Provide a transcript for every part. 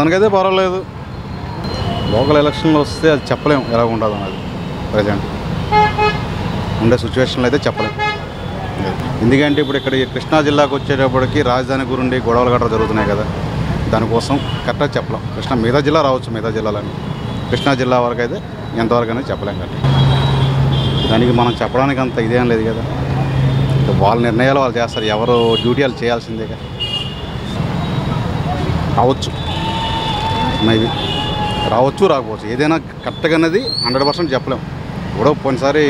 ప్రస్తుతానికైతే పర్వాలేదు. లోకల్ ఎలక్షన్లు వస్తే అది చెప్పలేము ఎలా ఉండదు అన్నది. ప్రజెంట్ ఉండే సిచ్యువేషన్లో అయితే చెప్పలేము. ఎందుకంటే ఇప్పుడు ఇక్కడ కృష్ణా జిల్లాకు వచ్చేటప్పటికి రాజధాని గురించి గొడవలు గట్రా జరుగుతున్నాయి కదా, దానికోసం కరెక్ట్గా చెప్పలేం. కృష్ణా మిగతా జిల్లా రావచ్చు, మిగతా జిల్లాలని కృష్ణా జిల్లా వరకు అయితే ఎంతవరకు అనేది చెప్పలేం. కరెక్ట్ దానికి మనం చెప్పడానికి అంత ఇదేం లేదు కదా, వాళ్ళ నిర్ణయాలు వాళ్ళు చేస్తారు, ఎవరు డ్యూటీ వాళ్ళు చేయాల్సిందే కదా. రావచ్చు మేబీ, రావచ్చు రాకపోవచ్చు, ఏదైనా కరెక్ట్గా అనేది 100% చెప్పలేము. ఇప్పుడు పోయినసారి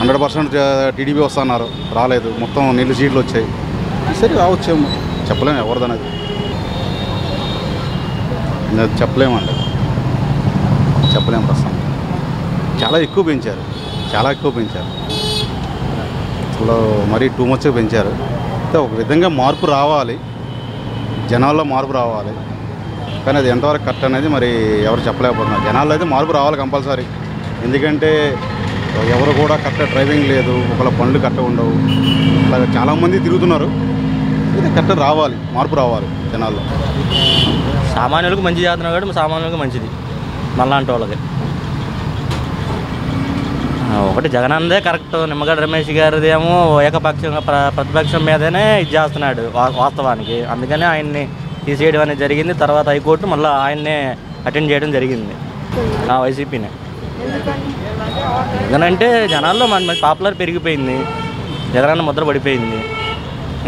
100% టీడీపీ వస్తున్నారు, రాలేదు, మొత్తం 4 సీట్లు వచ్చాయి. సరే రావచ్చేమో, చెప్పలేము ఎవరిదనేది చెప్పలేమండి, చెప్పలేము. ప్రస్తుతం చాలా ఎక్కువ పెంచారు, అసలు మరీ టూ మచ్ పెంచారు. అయితే ఒక విధంగా మార్పు రావాలి, జనాల్లో మార్పు రావాలి, కానీ అది ఎంతవరకు కరెక్ట్ అనేది మరి ఎవరు చెప్పలేకపోతున్నారు. జనాల్లో అయితే మార్పు రావాలి కంపల్సరీ, ఎందుకంటే ఎవరు కూడా కరెక్ట్ డ్రైవింగ్ లేదు, ఒకళ్ళ పనులు కరెక్ట్ ఉండవు, అలాగే చాలామంది తిరుగుతున్నారు. అయితే కరెక్ట్ రావాలి, మార్పు రావాలి జనాల్లో. సామాన్యులకు మంచి చేస్తున్నారు కాబట్టి సామాన్యులకు మంచిది, మనలాంటి వాళ్ళకి. ఒకటి జగనన్నదే కరెక్ట్, నిమ్మగడ్డ రమేష్ గారిదేమో ఏకపక్షంగా ప్రతిపక్షం మీదనే ఇది చేస్తున్నాడు వాస్తవానికి, అందుకనే ఆయన్ని తీసేయడం అనేది జరిగింది. తర్వాత హైకోర్టు మళ్ళీ ఆయన్నే అటెండ్ చేయడం జరిగింది, ఆ వైసీపీనే. ఎందుకంటే జనాల్లో మన పాపులర్ పెరిగిపోయింది, జగనన్న ముద్ర పడిపోయింది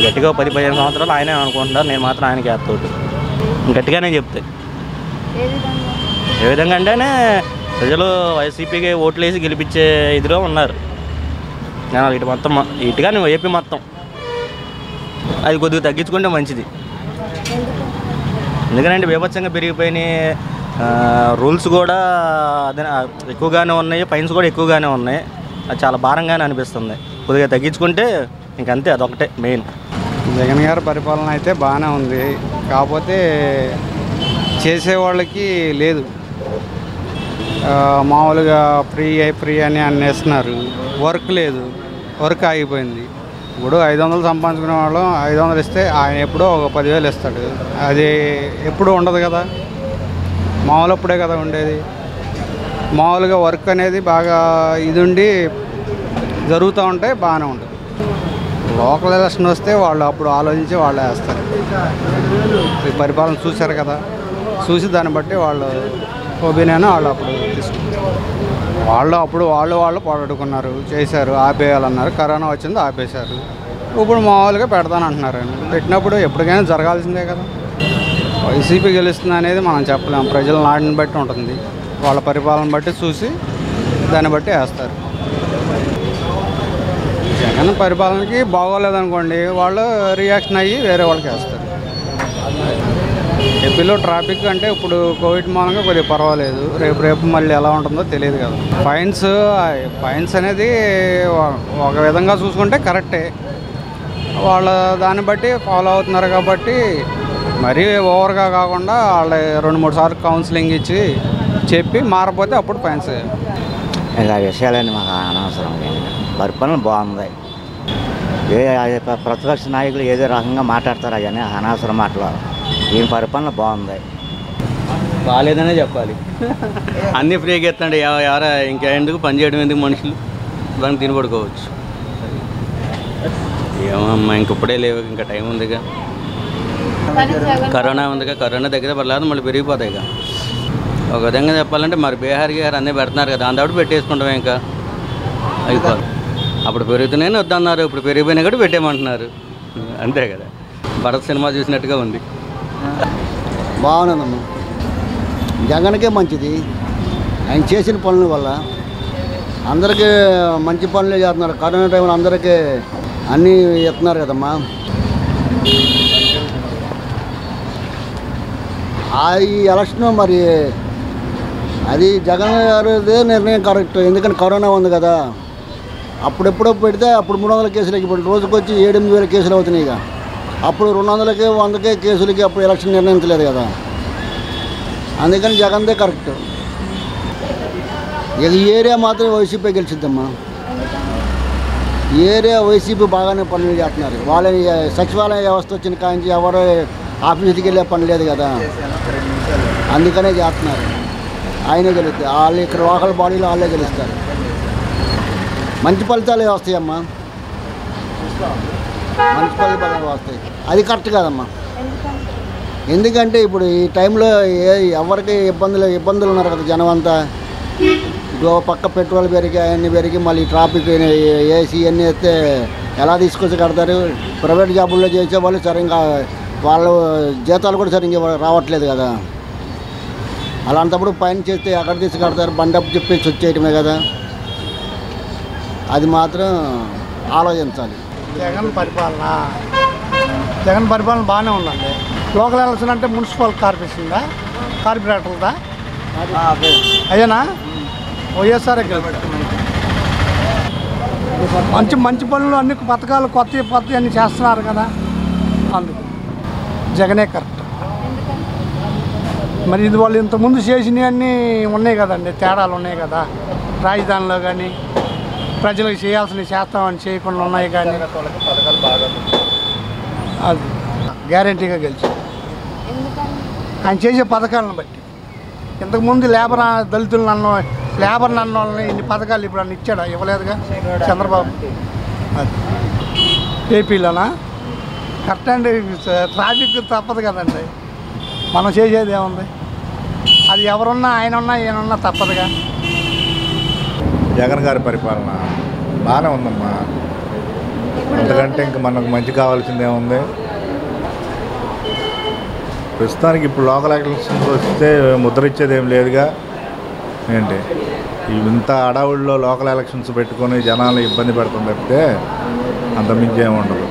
గట్టిగా. 10-15 సంవత్సరాలు ఆయనే అనుకుంటున్నారు, నేను మాత్రం ఆయనకి వేస్తాడు గట్టిగానే చెప్తాను. ఏ విధంగా అంటేనే ప్రజలు వైసీపీకి ఓట్లు వేసి గెలిపించే ఇదిలో ఉన్నారు. ఇటు మొత్తం ఇటుగా నువ్వు ఏపీ మొత్తం అది కొద్దిగా తగ్గించుకుంటే మంచిది. ఎందుకంటే బీభత్సంగా పెరిగిపోయిన రూల్స్ కూడా అదే ఎక్కువగానే ఉన్నాయి, ఫైన్స్ కూడా ఎక్కువగానే ఉన్నాయి, అది చాలా భారంగానే అనిపిస్తుంది. కొద్దిగా తగ్గించుకుంటే ఇంకంతే, అదొకటే మెయిన్. జగన్ గారి పరిపాలన అయితే బాగానే ఉంది, కాకపోతే చేసేవాళ్ళకి లేదు. మామూలుగా ఫ్రీ అని అనేస్తున్నారు, వర్క్ లేదు, వర్క్ ఆగిపోయింది. ఇప్పుడు 500 సంపాదించుకునే వాళ్ళం 500 ఇస్తే ఆయన ఎప్పుడో ఒక 10,000 ఇస్తాడు, అది ఎప్పుడూ ఉండదు కదా, మామూలు అప్పుడే కదా ఉండేది. మామూలుగా వర్క్ అనేది బాగా ఇది ఉండి జరుగుతూ ఉంటే బాగానే ఉంటుంది. లోకల్ ఎలక్షన్ వస్తే వాళ్ళు అప్పుడు ఆలోచించి వాళ్ళు వేస్తారు. ఈ పరిపాలన చూశారు కదా, చూసి దాన్ని బట్టి వాళ్ళు ఒపీనియన్ వాళ్ళు అప్పుడు తీసుకున్నారు. వాళ్ళు పోరాడుకున్నారు, చేశారు, ఆపేయాలన్నారు, కరోనా వచ్చింది ఆపేశారు. ఇప్పుడు మామూలుగా పెడతానంటున్నారు, పెట్టినప్పుడు ఎప్పటికైనా జరగాల్సిందే కదా. వైసీపీ గెలుస్తుంది అనేది మనం చెప్పలేము, ప్రజల నాడిని బట్టి ఉంటుంది, వాళ్ళ పరిపాలన బట్టి చూసి దాన్ని బట్టి వేస్తారు. జగన్ పరిపాలనకి బాగోలేదనుకోండి వాళ్ళు రియాక్షన్ అయ్యి వేరే వాళ్ళకి వేస్తారు. ఏపీలో ట్రాఫిక్ అంటే ఇప్పుడు కోవిడ్ మూలంగా కొద్దిగా పర్వాలేదు, రేపు మళ్ళీ ఎలా ఉంటుందో తెలియదు కదా. ఫైన్స్ అనేది ఒక విధంగా చూసుకుంటే కరెక్టే, వాళ్ళ దాన్ని బట్టి ఫాలో అవుతున్నారు కాబట్టి మరీ ఓవర్గా కాకుండా వాళ్ళ 2-3 సార్లు కౌన్సిలింగ్ ఇచ్చి చెప్పి మారపోతే అప్పుడు ఫైన్స్ ఇంకా విషయాలన్నీ మాకు అనవసరం. పరిపాలన బాగుంది, ఏ ప్రతిపక్ష నాయకులు ఏదో రకంగా మాట్లాడతారు, కానీ అనవసరం మాట్లాడారు. ఏం పరిపాలన బాగుంది, బాగాలేదనే చెప్పాలి. అన్నీ ఫ్రీగా ఎత్తండి, ఎవరు ఇంకా ఎందుకు పని చేయడం, ఎందుకు మనుషులు దానికి తిని పడుకోవచ్చు. ఏమమ్మా ఇంకప్పుడే లేవు, ఇంకా టైం ఉందిగా, కరోనా ఉందిగా, కరోనా దగ్గర పర్లేదు మళ్ళీ పెరిగిపోతాయిగా. ఒక విధంగా చెప్పాలంటే మరి బీహార్ గారు అన్నీ పెడుతున్నారు కదా, అంతప్పుడు పెట్టేసుకుంటాం ఇంకా అయిపోయి. అప్పుడు పెరుగుతున్నాయని వద్దన్నారు, ఇప్పుడు పెరిగిపోయినా కూడా పెట్టేయమంటున్నారు, అంతే కదా. భరత్ సినిమా చూసినట్టుగా ఉంది. బాగున్నాను, జగన్కే మంచిది. ఆయన చేసిన పనుల వల్ల అందరికీ మంచి పనులే చేస్తున్నారు. కరోనా టైంలో అందరికీ అన్నీ ఇస్తున్నారు కదమ్మా, ఆ ఈ ఎలక్షన్ మరి అది జగన్ గారిదే నిర్ణయం కరెక్ట్. ఎందుకంటే కరోనా ఉంది కదా, అప్పుడెప్పుడో పెడితే అప్పుడు 300 కేసులు ఇప్పుడు రోజుకు వచ్చి 7-8 వేల కేసులు అవుతున్నాయి ఇక. అప్పుడు 200-100 కేసులకి అప్పుడు ఎలక్షన్ నిర్ణయించలేదు కదా, అందుకని జగన్దే కరెక్ట్. ఇది ఏరియా మాత్రం వైసీపీ గెలిచిద్దమ్మా, ఏరియా వైసీపీ బాగానే పనులు చేస్తున్నారు. వాళ్ళ సచివాలయ వ్యవస్థ వచ్చిన కాంచి ఎవరు ఆఫీస్కి వెళ్ళే పని లేదు కదా, అందుకనే చేస్తున్నారు. ఆయనే గెలుస్తారు, వాళ్ళు ఇక్కడ లోకల్ బాడీలో వాళ్ళే గెలుస్తారు. మంచి ఫలితాలే వస్తాయమ్మా, మంచి ఫలితాలు వస్తాయి. అది కరెక్ట్ కాదమ్మా, ఎందుకంటే ఇప్పుడు ఈ టైంలో ఎవరికి ఇబ్బందులు ఉన్నారు కదా జనం అంతా. ఇప్పుడు పక్క పెట్రోల్ పెరిగి అవన్నీ పెరిగి మళ్ళీ ట్రాఫిక్ ఏసీ అన్నీ వేస్తే ఎలా తీసుకొచ్చి కడతారు? ప్రైవేట్ జాబుల్లో చేసేవాళ్ళు సరిగ్గా వాళ్ళు జీతాలు కూడా సరిగ్గా రావట్లేదు కదా. అలాంటప్పుడు పైన చేస్తే అక్కడ తీసి కడతారు, బండప్ చెప్పేసి వచ్చేయటమే కదా. అది మాత్రం ఆలోచించాలి. జగన్ పరిపాలన బాగానే ఉందండి. లోకల్ ఎలక్షన్ అంటే మున్సిపల్ కార్పొరేషన్దా, కార్పొరేటర్దా అయ్యేనా? వైఎస్ఆర్ మంచి మంచి పనులు అన్ని పథకాలు కొత్త అన్నీ చేస్తున్నారు కదా, అందుకు జగనే కరెక్ట్. మరి ఇది వాళ్ళు ఇంతకుముందు చేసినవన్నీ ఉన్నాయి కదండి, తేడాలు ఉన్నాయి కదా. రాజధానిలో కానీ ప్రజలకు చేయాల్సినవి చేస్తామని చేయకుండా ఉన్నాయి కానీ అది గ్యారంటీగా గెలిచి ఆయన చేసే పథకాలను బట్టి. ఇంతకుముందు లేబర్ అన్న వాళ్ళని ఇన్ని పథకాలు ఇప్పుడు అన్న ఇచ్చాడా? ఇవ్వలేదుగా చంద్రబాబు. అది ఏపీలోనా కరెక్ట్ అండి, ట్రాఫిక్ తప్పదు కదండి. మనం చేసేది ఏముంది, అది ఎవరున్నా ఆయనున్నా ఈయనున్నా తప్పదుగా. జగన్ గారి పరిపాలన బాగానే ఉందమ్మా, ఎందుకంటే ఇంక మనకు మంచి కావాల్సిందేముంది ప్రస్తుతానికి. ఇప్పుడు లోకల్ ఎలక్షన్స్ వస్తే ముద్ర ఇచ్చేది ఏం లేదుగా ఏంటి, ఇంత అడవుల్లో లోకల్ ఎలక్షన్స్ పెట్టుకొని జనాలు ఇబ్బంది పెడతాం తప్పితే అంతమించి ఏమి ఉండదు.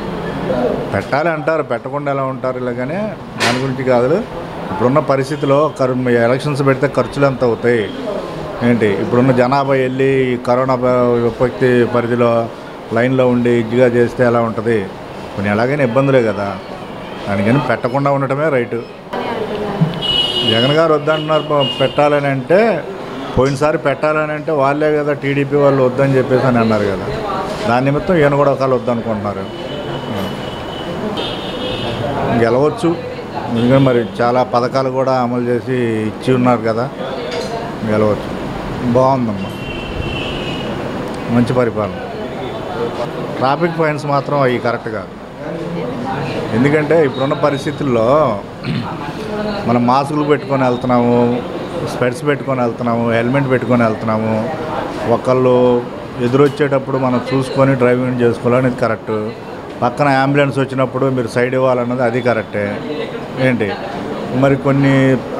పెట్టాలి అంటారు, పెట్టకుండా ఎలా ఉంటారు? ఇలాగనే దాని గురించి కాదు, ఇప్పుడున్న పరిస్థితిలో ఎలక్షన్స్ పెడితే ఖర్చులు ఎంత అవుతాయి ఏంటి? ఇప్పుడున్న జనాభా వెళ్ళి కరోనా విపత్తి పరిధిలో లైన్లో ఉండి ఇజ్జిగా చేస్తే ఎలా ఉంటుంది? కొన్ని ఎలాగైనా ఇబ్బందులే కదా, దానికని పెట్టకుండా ఉండటమే రైటు. జగన్ గారు వద్దంటున్నారు పెట్టాలని అంటే, పోయినసారి పెట్టాలని అంటే వాళ్ళే కదా టీడీపీ వాళ్ళు వద్దని చెప్పేసి అని అన్నారు కదా, దాని నిమిత్తం ఈయన కూడా ఒకళ్ళు వద్దనుకుంటున్నారు. గెలవచ్చు, ఎందుకంటే మరి చాలా పథకాలు కూడా అమలు చేసి ఇచ్చి ఉన్నారు కదా, గెలవచ్చు. బాగుందమ్మా, మంచి పరిపాలన. ట్రాఫిక్ ఫైన్స్ మాత్రం అవి కరెక్ట్ కాదు, ఎందుకంటే ఇప్పుడున్న పరిస్థితుల్లో మనం మాస్కులు పెట్టుకొని వెళ్తున్నాము, స్పెట్స్ పెట్టుకొని వెళ్తున్నాము, హెల్మెట్ పెట్టుకొని వెళ్తున్నాము. ఒకళ్ళు ఎదురొచ్చేటప్పుడు మనం చూసుకొని డ్రైవింగ్ చేసుకోవాలనేది కరెక్ట్. పక్కన అంబులెన్స్ వచ్చినప్పుడు మీరు సైడ్ ఇవ్వాలన్నది అది కరెక్టే ఏంటి. మరి కొన్ని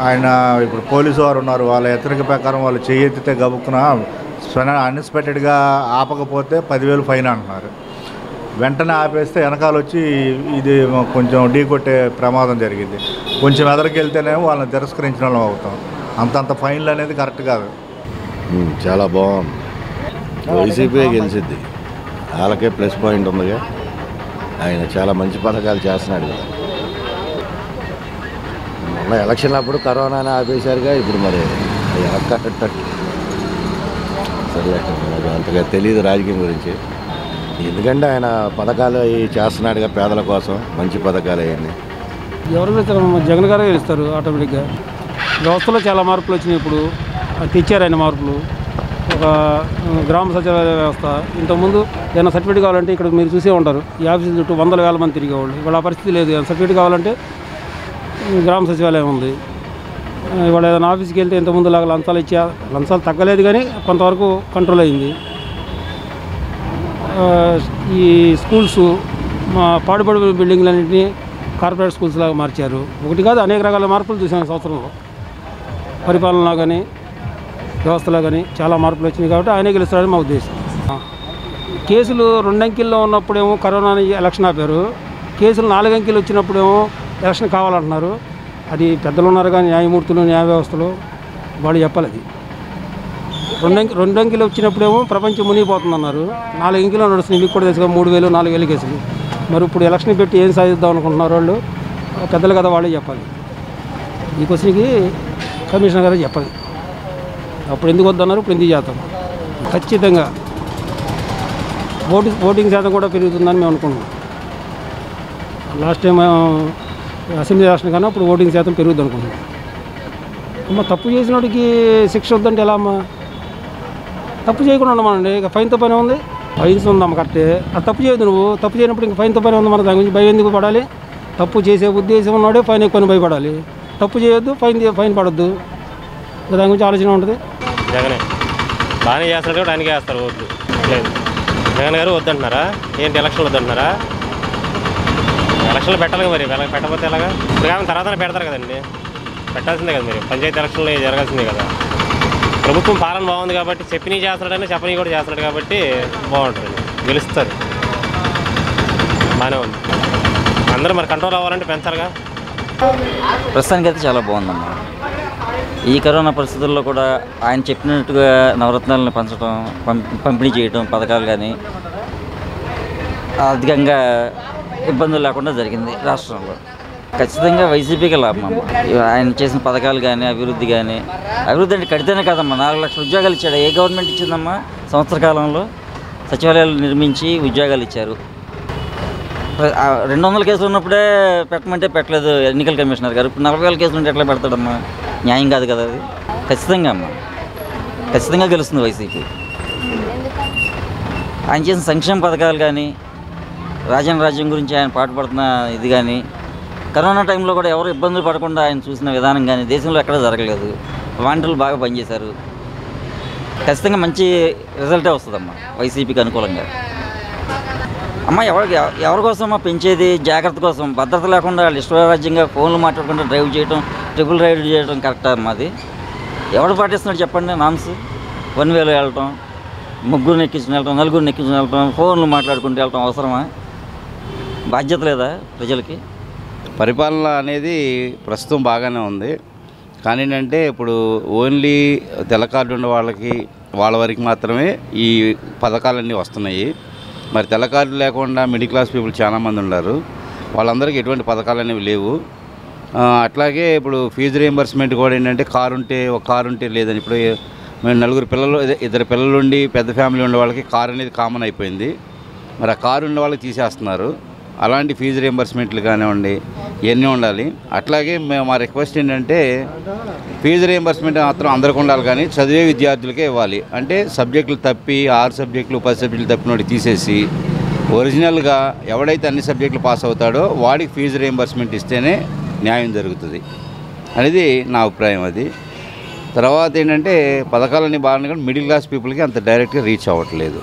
ఆయన ఇప్పుడు పోలీసు వారు ఉన్నారు, వాళ్ళ హెచ్చరిక ప్రకారం వాళ్ళు చేయెత్తితే గబుక్కున అన్ఎక్స్పెక్టెడ్గా ఆపకపోతే 10,000 ఫైన్ అంటున్నారు. వెంటనే ఆపేస్తే వెనకాల వచ్చి ఇది కొంచెం ఢీ కొట్టే ప్రమాదం జరిగింది. కొంచెం ఎదరికి వెళ్తేనేమో వాళ్ళని తిరస్కరించిన వాళ్ళం అవుతాం. అంతంత ఫైన్లు అనేది కరెక్ట్ కాదు. చాలా బాగుంది, వైసీపీ గెలిచింది, వాళ్ళకే ప్లస్ పాయింట్ ఉందిగా. ఆయన చాలా మంచి పథకాలు చేస్తున్నాడు కదా. మొన్న ఎలక్షన్లు అప్పుడు కరోనాని ఆపేశారుగా, ఇప్పుడు మరి సరే అంతగా తెలియదు రాజకీయం గురించి. ఎందుకంటే ఆయన పథకాలు అవి చేస్తున్నాడుగా పేదల కోసం, మంచి పథకాలు అవన్నీ. ఎవరు వేస్తారు? జగన్ గారే గెలుస్తారు ఆటోమేటిక్గా. వ్యవస్థలో చాలా మార్పులు వచ్చినాయి ఇప్పుడు, తెచ్చారు ఆయన మార్పులు. ఒక గ్రామ సచివాలయ వ్యవస్థ, ఇంతకుముందు ఏదైనా సర్టిఫికేట్ కావాలంటే ఇక్కడ మీరు చూసే ఉంటారు ఈ ఆఫీసుల చుట్టూ 100,000 మంది తిరిగేవాళ్ళు. ఇవాళ ఆ పరిస్థితి లేదు. ఏదైనా సర్టిఫికేట్ కావాలంటే గ్రామ సచివాలయం ఉంది. ఇవాళ ఏదైనా ఆఫీస్కి వెళ్తే ఇంతకుముందు లాగా లంచాలు తగ్గలేదు కానీ కొంతవరకు కంట్రోల్ అయింది. ఈ స్కూల్స్ మా పాడుపడి బిల్డింగ్లన్నింటినీ కార్పొరేట్ స్కూల్స్ లాగా మార్చారు. ఒకటి కాదు, అనేక రకాల మార్పులు చూసాను సంవత్సరంలో. పరిపాలనలో కానీ వ్యవస్థలో కానీ చాలా మార్పులు వచ్చినాయి కాబట్టి ఆయనే గెలుస్తారని మా ఉద్దేశం. కేసులు 2 అంకెల్లో ఉన్నప్పుడేమో కరోనా ఎలక్షన్ ఆపారు, కేసులు 4 అంకెలు వచ్చినప్పుడేమో ఎలక్షన్ కావాలంటున్నారు. అది పెద్దలు ఉన్నారు కానీ న్యాయమూర్తులు, న్యాయ వ్యవస్థలు వాళ్ళు చెప్పాలి. అది 2 అంకెలు వచ్చినప్పుడేమో ప్రపంచం మునిగిపోతుందన్నారు, 4 అంకెలు నడుస్తున్నాయి. మీకు కూడా తెలుసు 3,000-4,000 కేసులు. మరి ఇప్పుడు ఎలక్షన్ పెట్టి ఏం సాధిద్దాం అనుకుంటున్నారు వాళ్ళు? పెద్దలు కదా, వాళ్ళే చెప్పాలి. ఈ క్వశ్చన్కి కమిషనర్ గారే చెప్పాలి. అప్పుడు ఎందుకు వద్దన్నారు, ఇప్పుడు ఎందుకు చేస్తాం? ఖచ్చితంగా ఓటింగ్ శాతం కూడా పెరుగుతుందని మేము అనుకున్నాం. లాస్ట్ టైం అసెంబ్లీ ఎలక్షన్ కన్నా ఇప్పుడు ఓటింగ్ శాతం పెరుగుద్ది అనుకుంటున్నాను. అమ్మ తప్పు చేసినోడికి శిక్ష వద్దంటే ఎలా అమ్మా? తప్పు చేయకుండా ఉండమండి, ఇక ఫైన్తో పని ఉంది. ఫైన్స్ ఉందమ్మ కరెక్టే, అది తప్పు చేయదు. నువ్వు తప్పు చేయనప్పుడు ఇంకా ఫైన్తో పని ఉంది, మన దాని గురించి భయం ఎందుకు పడాలి? తప్పు చేసే ఉద్దేశం ఉన్నాడే ఫైన్ ఎక్కువ భయపడాలి. తప్పు చేయొద్దు, ఫైన్ పడద్దు, ఇంకా దాని గురించి ఆలోచన ఉంటుంది. జగనే బాగానే చేస్తాడు కూడా ఆయనకే వేస్తారు ఓట్లు. జగన్ గారు వద్దంటున్నారా ఏంటి? ఎలక్షన్లు వద్దంటున్నారా? ఎలక్షన్లు పెట్టాలి మరి, పెట్టకపోతే ఎలాగా? ఇప్పుడు తర్వాత పెడతారు కదండి, పెట్టాల్సిందే కదా మీరు. పంచాయతీ ఎలక్షన్లు జరగాల్సిందే కదా. ప్రభుత్వం పాలన బాగుంది కాబట్టి చెప్పినవి చేస్తున్నాడని చెప్పని కూడా చేస్తున్నాడు కాబట్టి బాగుంటుంది, గెలుస్తారు, బాగానే ఉంది. అందరూ మరి కంట్రోల్ అవ్వాలంటే పెంచాలిగా. ప్రస్తుతానికైతే చాలా బాగుందమ్మా. ఈ కరోనా పరిస్థితుల్లో కూడా ఆయన చెప్పినట్టుగా నవరత్నాలను పెంచడం, పంపిణీ చేయడం, పథకాలు కానీ అధికంగా ఇబ్బందులు లేకుండా జరిగింది రాష్ట్రంలో. ఖచ్చితంగా వైసీపీకి లాభం అమ్మ. ఆయన చేసిన పథకాలు కానీ అభివృద్ధి కానీ, అభివృద్ధి అంటే కడితేనే కాదమ్మా. 4 లక్షల ఉద్యోగాలు ఇచ్చాడు. ఏ గవర్నమెంట్ ఇచ్చిందమ్మా? సంవత్సర కాలంలో సచివాలయాలు నిర్మించి ఉద్యోగాలు ఇచ్చారు. 200 కేసులు ఉన్నప్పుడే పెట్టమంటే పెట్టలేదు ఎన్నికల కమిషనర్ గారు. ఇప్పుడు 40 కేసులు ఉంటే ఎట్లా పెడతాడమ్మా? న్యాయం కాదు కదా అది. ఖచ్చితంగా అమ్మ, ఖచ్చితంగా గెలుస్తుంది వైసీపీ. ఆయన చేసిన సంక్షేమ పథకాలు కానీ, రాజ్యం గురించి ఆయన పాటుపడుతున్న ఇది కానీ, కరోనా టైంలో కూడా ఎవరు ఇబ్బందులు పడకుండా ఆయన చూసిన విధానం కానీ దేశంలో ఎక్కడ జరగలేదు. వాలంటీర్లు బాగా పనిచేశారు. ఖచ్చితంగా మంచి రిజల్టే వస్తుందమ్మా వైసీపీకి అనుకూలంగా. అమ్మ ఎవరి కోసం పెంచేది? జాగ్రత్త కోసం. భద్రత లేకుండా వాళ్ళు ఇష్టరాజ్యంగా ఫోన్లు మాట్లాడకుండా డ్రైవ్ చేయడం, ట్రిపుల్ రైడ్ చేయడం కరెక్టా అమ్మ? అది ఎవరు పాటిస్తున్నాడు చెప్పండి? నామ్స్ 1 వేలో వెళ్ళటం, ముగ్గురిని ఎక్కించుకుని వెళ్ళటం, నలుగురిని ఎక్కించుకుని వెళ్ళటం, ఫోన్లు మాట్లాడుకుంటూ వెళ్ళటం అవసరమా? బాధ్యత లేదా ప్రజలకి? పరిపాలన అనేది ప్రస్తుతం బాగానే ఉంది. కానీ ఏంటంటే ఇప్పుడు ఓన్లీ తెల్ల కార్డు ఉన్న వాళ్ళ వరకు మాత్రమే ఈ పథకాలన్నీ వస్తున్నాయి. మరి తెల్ల కార్డు లేకుండా మిడిల్ క్లాస్ పీపుల్ చాలామంది ఉన్నారు. వాళ్ళందరికీ ఎటువంటి పథకాలు అనేవి లేవు. అట్లాగే ఇప్పుడు ఫీజు రీయింబర్స్మెంట్ కూడా ఏంటంటే ఒక కారు ఉంటే లేదని. ఇప్పుడు మేము 4 పిల్లలు 2 పిల్లలు ఉండి పెద్ద ఫ్యామిలీ ఉండే వాళ్ళకి కారు అనేది కామన్ అయిపోయింది. మరి ఆ కారు ఉన్న వాళ్ళకి తీసేస్తున్నారు. అలాంటి ఫీజు రీయింబర్స్మెంట్లు కానివ్వండి, ఇవన్నీ ఉండాలి. అట్లాగే మా రిక్వెస్ట్ ఏంటంటే ఫీజు రీయింబర్స్మెంట్ మాత్రం అందరికి ఉండాలి, కానీ చదివే విద్యార్థులకే ఇవ్వాలి. అంటే సబ్జెక్టులు తప్పి 6 సబ్జెక్టులు 10 సబ్జెక్టులు తప్పినోటి తీసేసి ఒరిజినల్గా ఎవడైతే అన్ని సబ్జెక్టులు పాస్ అవుతాడో వాడికి ఫీజు రీయింబర్స్మెంట్ ఇస్తేనే న్యాయం జరుగుతుంది అనేది నా అభిప్రాయం. అది తర్వాత ఏంటంటే పథకాలన్నీ బాగున్నాయి కానీ మిడిల్ క్లాస్ పీపుల్కి అంత డైరెక్ట్గా రీచ్ అవ్వట్లేదు.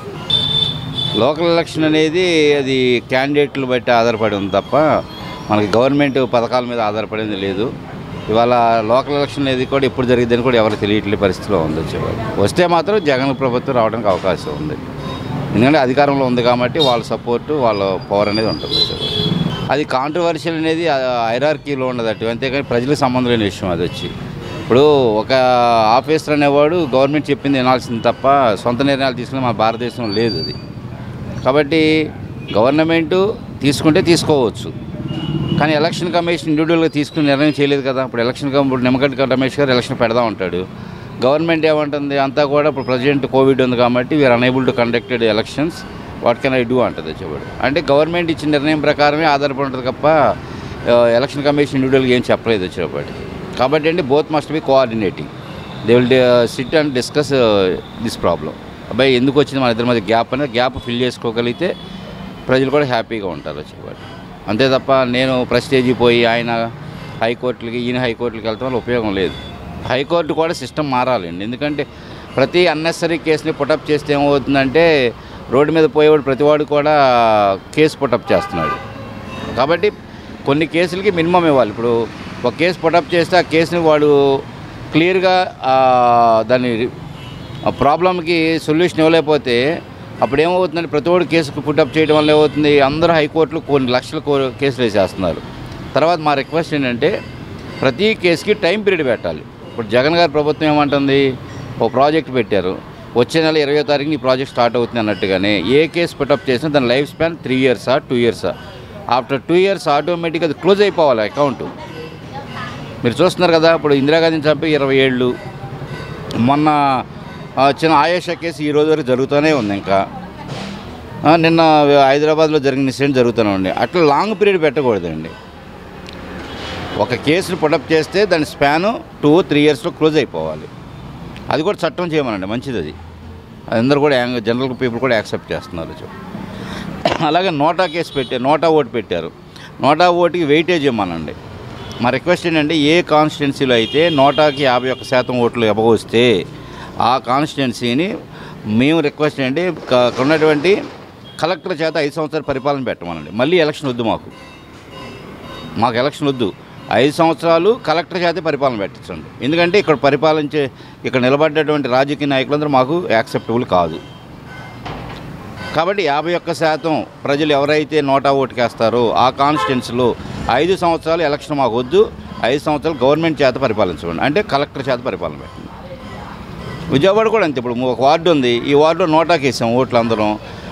లోకల్ ఎలక్షన్ అనేది అది క్యాండిడేట్లు బట్టి ఆధారపడి ఉంది తప్ప మనకి గవర్నమెంట్ పథకాల మీద ఆధారపడింది లేదు. ఇవాళ లోకల్ ఎలక్షన్ అనేది కూడా ఎప్పుడు జరిగిద్దని కూడా ఎవరు తెలియట్లే పరిస్థితిలో ఉంది. వచ్చేవాళ్ళు వస్తే మాత్రం జగన్ ప్రభుత్వం రావడానికి అవకాశం ఉంది. ఎందుకంటే అధికారంలో ఉంది కాబట్టి వాళ్ళ సపోర్టు, వాళ్ళ పవర్ అనేది ఉంటుంది. అది కాంట్రవర్షియల్ అనేది హైరార్కీలో ఉండదు. అటు అంతేకాని ప్రజలకు సంబంధం లేని విషయం అది. వచ్చి ఇప్పుడు ఒక ఆఫీసర్ అనేవాడు గవర్నమెంట్ చెప్పింది వినాల్సింది తప్ప సొంత నిర్ణయాలు తీసుకుని మన భారతదేశంలో లేదు అది. కాబట్టి గవర్నమెంటు తీసుకుంటే తీసుకోవచ్చు, కానీ ఎలక్షన్ కమిషన్ ఇండివిజువల్గా తీసుకుని నిర్ణయం చేయలేదు కదా. ఇప్పుడు ఇప్పుడు నిమ్మగడ్డ రమేష్ గారు ఎలక్షన్ పెడదాం ఉంటాడు. గవర్నమెంట్ ఏమంటుంది? అంతా కూడా ఇప్పుడు ప్రెసిడెంట్ కోవిడ్ ఉంది కాబట్టి we are unable to conducted elections, what can I do అంటుంది వచ్చేవాడు. అంటే గవర్నమెంట్ ఇచ్చిన నిర్ణయం ప్రకారమే ఆధారపడి ఉంటుంది తప్ప ఎలక్షన్ కమిషన్ ఇండివిజువల్గా ఏం చెప్పలేదు వచ్చేవాడు. కాబట్టి అంటే both must be coordinating. They will sit and discuss this problem. అబ్బాయి ఎందుకు వచ్చింది మన ఇద్దరి మధ్య గ్యాప్ అనేది గ్యాప్ ఫిల్ చేసుకోగలిగితే ప్రజలు కూడా హ్యాపీగా ఉంటారు వచ్చేవాడు. అంతే తప్ప నేను ప్రెస్టేజీ పోయి ఆయన హైకోర్టులకి ఈయన హైకోర్టులకి వెళ్తాం వల్ల ఉపయోగం లేదు. హైకోర్టు కూడా సిస్టమ్ మారాలండి. ఎందుకంటే ప్రతి అన్నెసరీ కేసుని పుటప్ చేస్తే ఏమవుతుందంటే రోడ్డు మీద పోయేవాడు ప్రతివాడు కూడా కేసు పుటప్ చేస్తున్నాడు. కాబట్టి కొన్ని కేసులకి మినిమం ఇవ్వాలి. ఇప్పుడు ఒక కేసు పుటప్ చేస్తే ఆ కేసుని వాడు క్లియర్గా దాన్ని ఆ ప్రాబ్లంకి సొల్యూషన్ ఇవ్వలేకపోతే అప్పుడు ఏమవుతుందంటే ప్రతి ఒక్కరు కేసు పుట్టప్ చేయడం వల్ల ఏమవుతుంది, అందరూ హైకోర్టులు కొన్ని లక్షల కేసులు వేసేస్తున్నారు. తర్వాత మా రిక్వెస్ట్ ఏంటంటే ప్రతి కేసుకి టైం పీరియడ్ పెట్టాలి. ఇప్పుడు జగన్ గారి ప్రభుత్వం ఏమంటుంది, ఓ ప్రాజెక్ట్ పెట్టారు, వచ్చే నెల 20వ తారీఖున ఈ ప్రాజెక్ట్ స్టార్ట్ అవుతుంది అన్నట్టుగానే ఏ కేసు పుట్టప్ చేసినా దాని లైఫ్ స్పాన్ 3 ఇయర్సా 2 ఇయర్సా? ఆఫ్టర్ 2 ఇయర్స్ ఆటోమేటిక్గా అది క్లోజ్ అయిపోవాలి అకౌంట్. మీరు చూస్తున్నారు కదా, ఇప్పుడు ఇందిరాగాంధీని చంపి 20 ఏళ్ళు, మొన్న చిన్న ఆయేషా కేసు ఈ రోజు వరకు జరుగుతూనే ఉంది. ఇంకా నిన్న హైదరాబాద్లో జరిగిన ఇన్సిడెంట్ జరుగుతూనే ఉంది. అట్లా లాంగ్ పీరియడ్ పెట్టకూడదండి. ఒక కేసుని పుటప్ చేస్తే దాని స్పాన్ 2-3 ఇయర్స్లో క్లోజ్ అయిపోవాలి. అది కూడా చట్టం చేయమనండి, మంచిది. అది అందరూ కూడా జనరల్ పీపుల్ కూడా యాక్సెప్ట్ చేస్తున్నారు. అలాగే నోటా కేసు పెట్టారు, నోటా ఓటు పెట్టారు. నోటా ఓటుకి వెయిటేజ్ ఇవ్వమనండి. మా రిక్వెస్ట్ ఏంటంటే ఏ కాన్స్టిట్యున్సీలో అయితే నోటాకి 51% ఓట్లు అబవ్ వస్తే ఆ కాన్స్టిట్యున్సీని మేము రిక్వెస్ట్ ఏంటి ఉన్నటువంటి కలెక్టర్ చేత 5 సంవత్సరాల పరిపాలన పెట్టమనండి. మళ్ళీ ఎలక్షన్ వద్దు, మాకు ఎలక్షన్ వద్దు. 5 సంవత్సరాలు కలెక్టర్ చేత పరిపాలన పెట్టించండి. ఎందుకంటే ఇక్కడ పరిపాలించే ఇక్కడ నిలబడ్డటువంటి రాజకీయ నాయకులందరూ మాకు యాక్సెప్టబుల్ కాదు. కాబట్టి 51% ప్రజలు ఎవరైతే నోటా ఓటుకేస్తారో ఆ కాన్స్టిట్యున్సీలో 5 సంవత్సరాలు ఎలక్షన్ మాకు వద్దు, 5 సంవత్సరాలు గవర్నమెంట్ చేత పరిపాలించండి, అంటే కలెక్టర్ చేత పరిపాలన పెట్టండి. విజయవాడ కూడా అంతే. ఇప్పుడు ఒక వార్డు ఉంది, ఈ వార్డులో నోటాకి వేసాం ఓట్లు అందరం.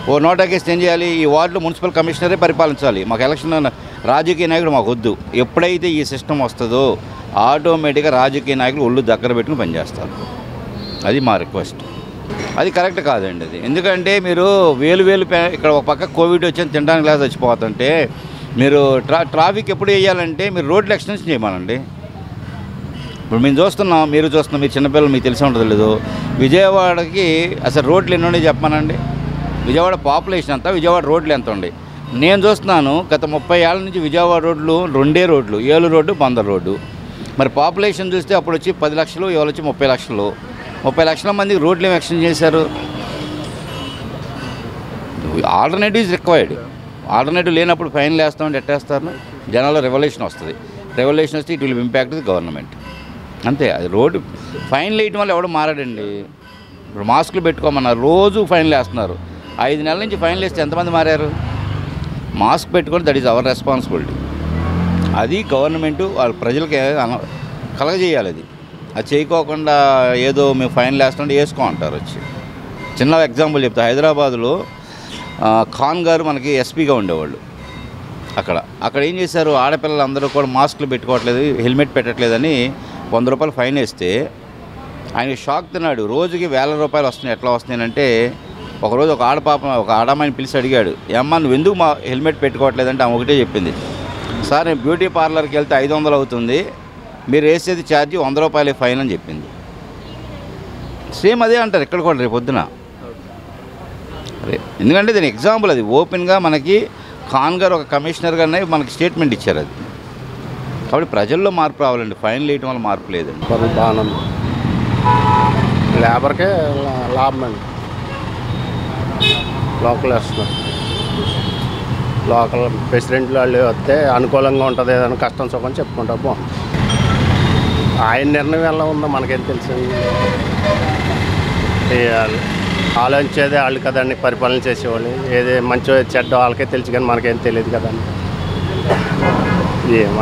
ఓ నోటాకి వేస్తే ఏం చేయాలి, ఈ వార్డులో మున్సిపల్ కమిషనరే పరిపాలించాలి, మాకు ఎలక్షన్ రాజకీయ నాయకుడు మాకు వద్దు. ఎప్పుడైతే ఈ సిస్టమ్ వస్తుందో ఆటోమేటిక్గా రాజకీయ నాయకులు ఒళ్ళు దగ్గర పెట్టుకుని పనిచేస్తారు. అది మా రిక్వెస్ట్. అది కరెక్ట్ కాదండి అది. ఎందుకంటే మీరు వేలు ఇక్కడ ఒక పక్క కోవిడ్ వచ్చి తినడానికి లేదా చచ్చిపోతుంటే మీరు ట్రాఫిక్ ఎప్పుడు వేయాలంటే మీరు రోడ్లు ఎక్స్టెన్షన్ చేయమనండి. ఇప్పుడు మేము చూస్తున్నాం, మీరు చూస్తున్నాం, మీ చిన్నపిల్లలు మీకు తెలిసి ఉంటుంది లేదు. విజయవాడకి అసలు రోడ్లు ఎన్ని ఉన్నాయి చెప్పానండి. విజయవాడ పాపులేషన్ అంతా, విజయవాడ రోడ్లు ఎంత ఉండే నేను చూస్తున్నాను. గత 30 ఏళ్ళ నుంచి విజయవాడ రోడ్లు 2 రోడ్లు, ఏలూరు రోడ్డు, బందర్ రోడ్డు. మరి పాపులేషన్ చూస్తే అప్పుడు వచ్చి 10 లక్షలు, ఇవాళ వచ్చి 30 లక్షలు. 30 లక్షల మందికి రోడ్లు ఏమి ఎక్స్టెండ్ చేశారు? Alternative is required. ఆల్టర్నేటివ్ లేనప్పుడు ఫైన్లు వేస్తామంటే ఎట్టేస్తారు, జనాల్లో రెవల్యూషన్ వస్తుంది. రెవల్యూషన్ వస్తే it will impact the government, అంతే. అది రోడ్డు ఫైన్లు వేయటం వల్ల ఎవడు మారాడండి. ఇప్పుడు మాస్కులు పెట్టుకోమన్నారు, రోజు ఫైన్లు వేస్తున్నారు. 5 నెలల నుంచి ఫైన్లు వేస్తే ఎంతమంది మారారు? మాస్క్ పెట్టుకొని దట్ ఈజ్ అవర్ రెస్పాన్సిబిలిటీ. అది గవర్నమెంట్ వాళ్ళ ప్రజలకి కలగజేయాలి. అది అది చేయకోకుండా ఏదో మేము ఫైన్లు వేస్తుంటే వేసుకో అంటారు వచ్చి. చిన్న ఎగ్జాంపుల్ చెప్తా, హైదరాబాద్లో ఖాన్ గారు మనకి ఎస్పీగా ఉండేవాళ్ళు. అక్కడ ఏం చేశారు, ఆడపిల్లలు అందరూ కూడా మాస్కులు పెట్టుకోవట్లేదు, హెల్మెట్ పెట్టట్లేదని 100 రూపాయలు ఫైన్ వేస్తే ఆయన షాక్ తిన్నాడు. రోజుకి వేల రూపాయలు వస్తున్నాయి. ఎట్లా వస్తున్నాయంటే ఒకరోజు ఒక ఆడమాయిని పిలిచి అడిగాడు, ఏమ్మా నువ్వు ఎందుకు మా హెల్మెట్ పెట్టుకోవట్లేదంటే ఆమె ఒకటే చెప్పింది, సార్ నేను బ్యూటీ పార్లర్కి వెళ్తే 500 అవుతుంది, మీరు వేసేది ఛార్జీ 100 రూపాయలే ఫైన్ అని చెప్పింది. సేమ్ అదే అంటారు ఇక్కడ కూడా రేపు పొద్దున. ఎందుకంటే దీని ఎగ్జాంపుల్ అది ఓపెన్గా మనకి ఖాన్ గారు ఒక కమిషనర్ గానే మనకి స్టేట్మెంట్ ఇచ్చారు. అది కాబట్టి ప్రజల్లో మార్పు రావాలండి, ఫైన్లు వేయటం వల్ల మార్పు లేదండి. లేబర్కే లాభం అండి, లోకల్ వేస్తున్నారు. లోకల్ ప్రెసిడెంట్లు వాళ్ళు వస్తే అనుకూలంగా ఉంటుంది, ఏదైనా కష్టం సుఖం చెప్పుకుంటా బాగుంది. ఆయన నిర్ణయం ఎలా ఉందో మనకేం తెలిసింది, ఆలోచించేదే వాళ్ళు కదండి పరిపాలన చేసేవాళ్ళు. ఏది మంచి చెడ్డ వాళ్ళకే తెలుసు కానీ మనకేం తెలియదు కదండి.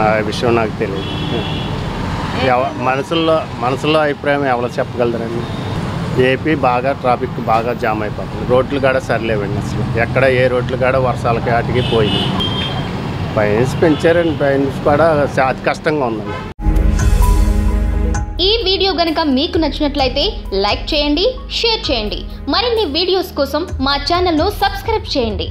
ఆ విషయం నాకు తెలియదు. మనసులో అభిప్రాయం ఎవరో చెప్పగలరండి. ఏపీ బాగా ట్రాఫిక్ బాగా జామ్ అయిపోతుంది, రోడ్లు కాడ సరిలేవండి అసలు. ఎక్కడ ఏ రోడ్లు కాడ వర్షాలకి వాటికి పోయింది. ఫైన్స్ పెంచారండి, ఫైన్స్ కూడా అతి కష్టంగా ఉందండి. ఈ వీడియో గనుక మీకు నచ్చినట్లయితే లైక్ చేయండి, షేర్ చేయండి. మరిన్ని వీడియోస్ కోసం మా ఛానల్ను సబ్స్క్రైబ్ చేయండి.